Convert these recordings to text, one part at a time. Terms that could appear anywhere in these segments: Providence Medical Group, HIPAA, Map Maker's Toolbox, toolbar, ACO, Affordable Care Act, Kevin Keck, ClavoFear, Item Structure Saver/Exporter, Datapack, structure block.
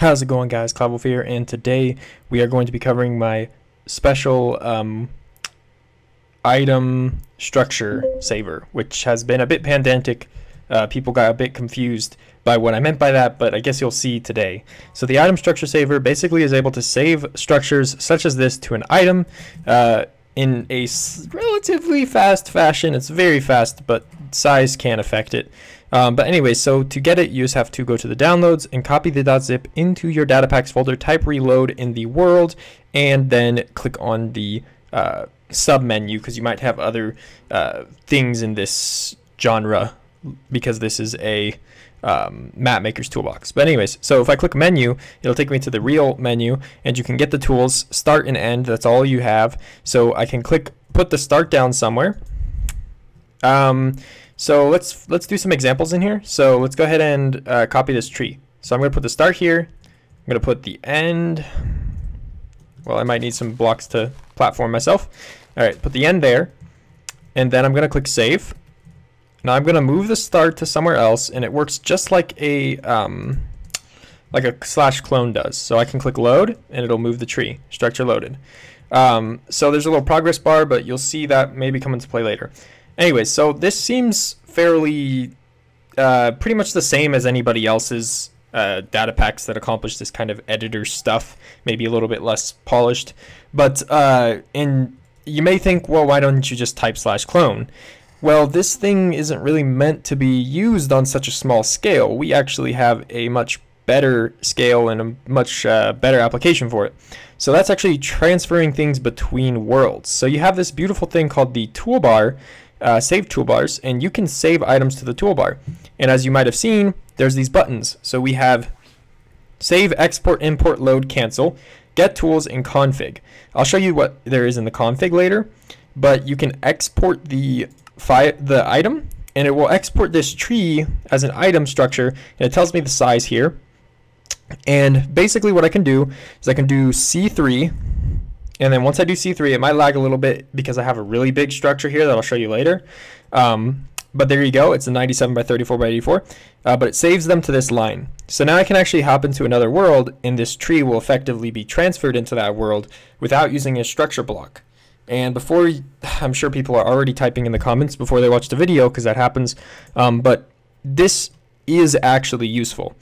How's it going, guys? ClavoFear, and today we are going to be covering my special item structure saver, which has been a bit pedantic. People got a bit confused by what I meant by that, but I guess you'll see today. So the item structure saver basically is able to save structures such as this to an item in a relatively fast fashion. It's very fast, but size can affect it. But anyway, so to get it, you just have to go to the downloads and copy the .zip into your data packs folder, type reload in the world, and then click on the sub menu, because you might have other things in this genre, because this is a Map Maker's Toolbox. But anyways, so if I click menu, it'll take me to the real menu, and you can get the tools, start and end. That's all you have. So I can click, put the start down somewhere. So let's do some examples in here. So let's go ahead and copy this tree. So I'm going to put the start here. I'm going to put the end. Well, I might need some blocks to platform myself. All right, put the end there. And then I'm going to click save. Now I'm going to move the start to somewhere else, and it works just like a slash clone does. So I can click load, and it'll move the tree. Structure loaded. So there's a little progress bar, but you'll see that maybe come into play later. Anyway, so this seems fairly pretty much the same as anybody else's data packs that accomplish this kind of editor stuff, maybe a little bit less polished. But you may think, well, why don't you just type slash clone? Well, this thing isn't really meant to be used on such a small scale. We actually have a much better scale and a much better application for it. So that's actually transferring things between worlds. So you have this beautiful thing called the toolbar, save toolbars, and you can save items to the toolbar. And as you might have seen, there's these buttons. So we have save, export, import, load, cancel, get tools, and config. I'll show you what there is in the config later, but you can export the item, and it will export this tree as an item structure, and it tells me the size here. And basically what I can do is I can do C3, and then once I do C3, it might lag a little bit because I have a really big structure here that I'll show you later. But there you go. It's a 97 by 34 by 84, but it saves them to this line. So now I can actually hop into another world, and this tree will effectively be transferred into that world without using a structure block. And before, I'm sure people are already typing in the comments before they watch the video, because that happens. But this is actually useful,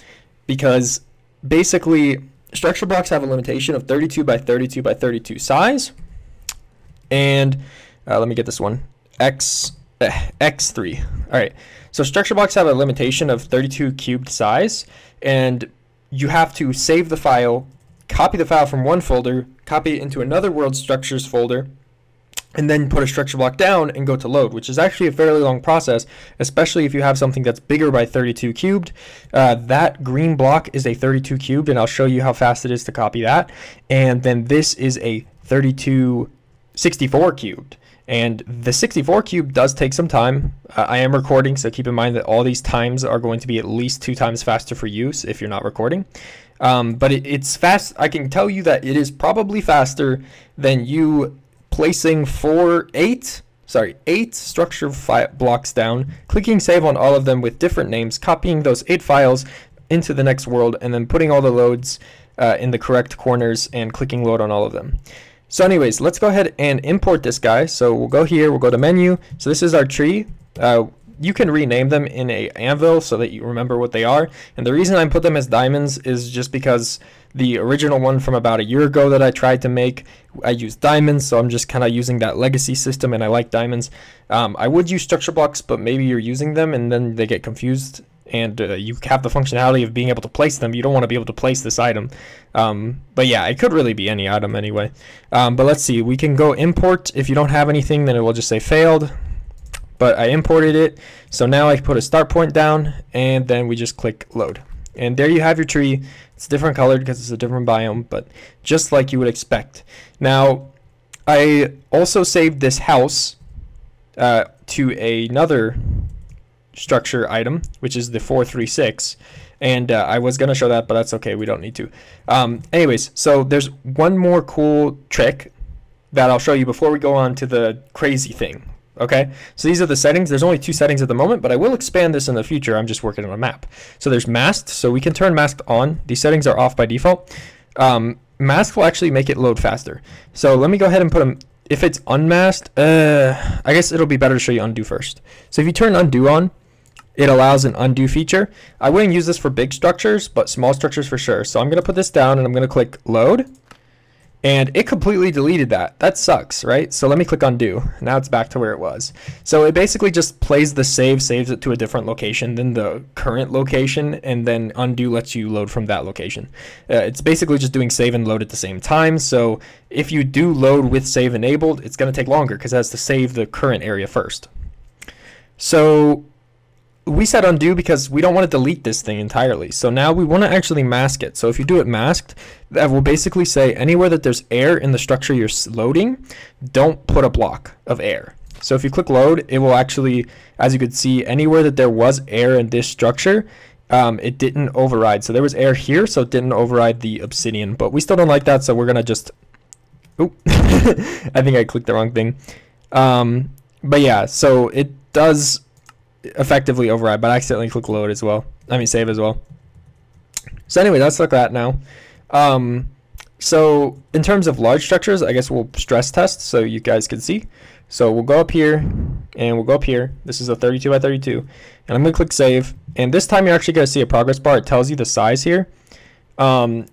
because basically structure blocks have a limitation of 32 by 32 by 32 size, and let me get this one, x3. All right, so structure blocks have a limitation of 32 cubed size, and you have to save the file, copy the file from one folder, copy it into another world structures folder, and then put a structure block down and go to load, which is actually a fairly long process, especially if you have something that's bigger by 32 cubed. That green block is a 32 cubed, and I'll show you how fast it is to copy that. And then this is a 64 cubed. And the 64 cube does take some time. I am recording, so keep in mind that all these times are going to be at least 2 times faster for you if you're not recording. But it's fast. I can tell you that it is probably faster than you placing 8 structure blocks down, clicking save on all of them with different names, copying those 8 files into the next world, and then putting all the loads in the correct corners and clicking load on all of them. So anyways, let's go ahead and import this guy. So we'll go here, we'll go to menu. So this is our tree. You can rename them in a anvil so that you remember what they are. And the reason I put them as diamonds is just because the original one from about a year ago that I tried to make, I used diamonds, so I'm just kind of using that legacy system, and I like diamonds. I would use structure blocks, but maybe you're using them and then they get confused, and you have the functionality of being able to place them. You don't want to be able to place this item. But yeah, it could really be any item anyway. But let's see, we can go import. If you don't have anything, then it will just say failed. But I imported it, so now I put a start point down, and then we just click load. And there you have your tree. It's different colored because it's a different biome, but just like you would expect. Now, I also saved this house to another structure item, which is the 436. And I was going to show that, but that's okay. We don't need to. Anyways, so there's one more cool trick that I'll show you before we go on to the crazy thing. Okay, so these are the settings. There's only two settings at the moment, but I will expand this in the future. I'm just working on a map. So there's masked, so we can turn masked on. These settings are off by default. Mask will actually make it load faster. So let me go ahead and put them. If it's unmasked, I guess it'll be better to show you undo first. So if you turn undo on, it allows an undo feature. I wouldn't use this for big structures, but small structures for sure. So I'm gonna put this down and I'm gonna click load, and it completely deleted that. That sucks, right? So let me click undo. Now it's back to where it was. So it basically just plays the save, saves it to a different location than the current location, and then undo lets you load from that location. It's basically just doing save and load at the same time. So if you do load with save enabled, it's gonna take longer because it has to save the current area first. So we said undo because we don't want to delete this thing entirely. So now we want to actually mask it. So if you do it masked, that will basically say anywhere that there's air in the structure you're loading, don't put a block of air. So if you click load, it will actually, as you could see, anywhere that there was air in this structure, it didn't override. So there was air here, so it didn't override the obsidian, but we still don't like that. So we're going to just, oh, I think I clicked the wrong thing. But yeah, so it does effectively override, but I accidentally click load as well. I mean save as well. So anyway, that's like that now. So in terms of large structures, I guess we'll stress test so you guys can see. So we'll go up here and we'll go up here. This is a 32 by 32, and I'm gonna click save, and this time you're actually gonna see a progress bar. It tells you the size here.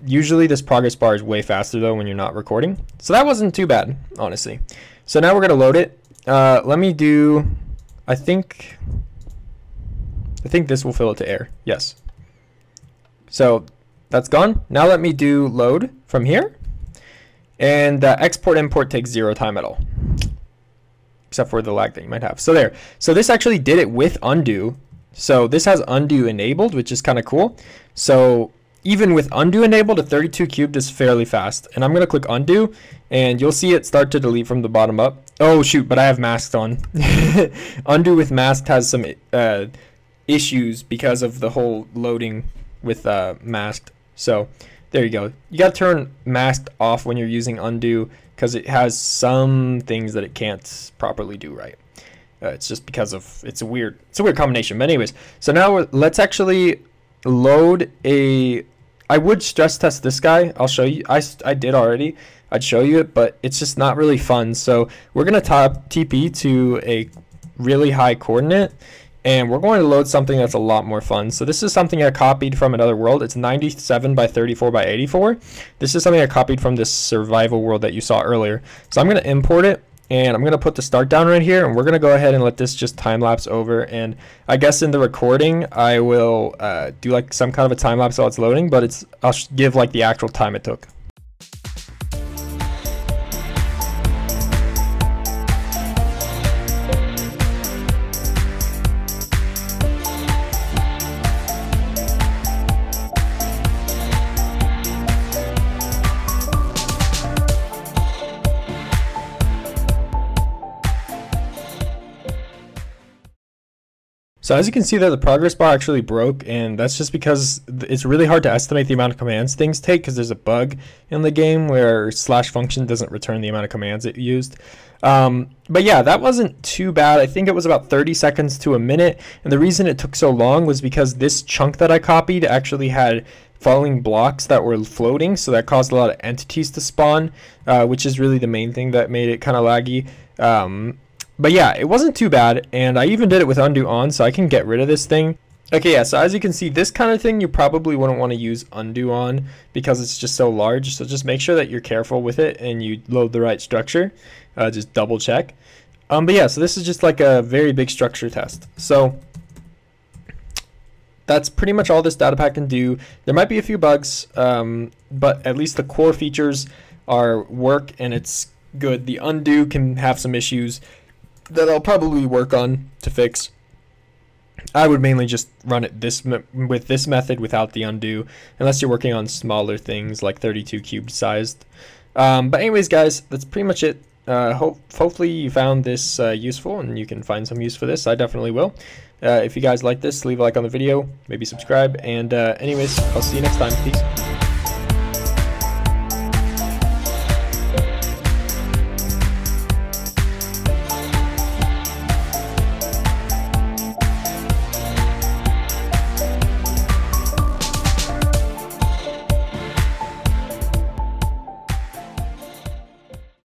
Usually this progress bar is way faster though when you're not recording, so that wasn't too bad honestly. So now we're gonna load it. Let me do, I think this will fill it to air. Yes. So that's gone. Now let me do load from here, and export import takes zero time at all, except for the lag that you might have. So there. So this actually did it with undo. So this has undo enabled, which is kind of cool. So even with undo enabled, a 32 cubed is fairly fast. And I'm gonna click undo, and you'll see it start to delete from the bottom up. Oh shoot, but I have masked on. Undo with masked has some issues because of the whole loading with masked. So there you go. You gotta turn masked off when you're using undo because it has some things that it can't properly do right. It's just because of, it's a weird combination. But anyways, so now let's actually load a, I would stress test this guy. I'll show you, I did already. I'd show you it, but it's just not really fun. So we're gonna TP to a really high coordinate, and we're going to load something that's a lot more fun. So this is something I copied from another world. It's 97 by 34 by 84. This is something I copied from this survival world that you saw earlier. So I'm gonna import it, and I'm gonna put the start down right here, and we're gonna go ahead and let this just time lapse over. And I guess in the recording, I will do like some kind of a time lapse while it's loading, but it's, I'll give like the actual time it took. So as you can see there, the progress bar actually broke, and that's just because it's really hard to estimate the amount of commands things take because there's a bug in the game where slash function doesn't return the amount of commands it used. But yeah, that wasn't too bad. I think it was about 30 seconds to a minute, and the reason it took so long was because this chunk that I copied actually had falling blocks that were floating, so that caused a lot of entities to spawn, which is really the main thing that made it kind of laggy. But yeah, it wasn't too bad, and I even did it with undo on, so I can get rid of this thing. Okay, yeah, so as you can see, this kind of thing you probably wouldn't want to use undo on because it's just so large, so just make sure that you're careful with it and you load the right structure. Just double check. But yeah, so this is just like a very big structure test. So that's pretty much all this data pack can do. There might be a few bugs, but at least the core features are work and it's good. The undo can have some issues that I'll probably work on to fix. I would mainly just run it with this method without the undo, unless you're working on smaller things like 32 cubed sized. But anyways guys, that's pretty much it. Hopefully you found this useful and you can find some use for this. I definitely will. If you guys like this, leave a like on the video, maybe subscribe, and anyways, I'll see you next time. Peace.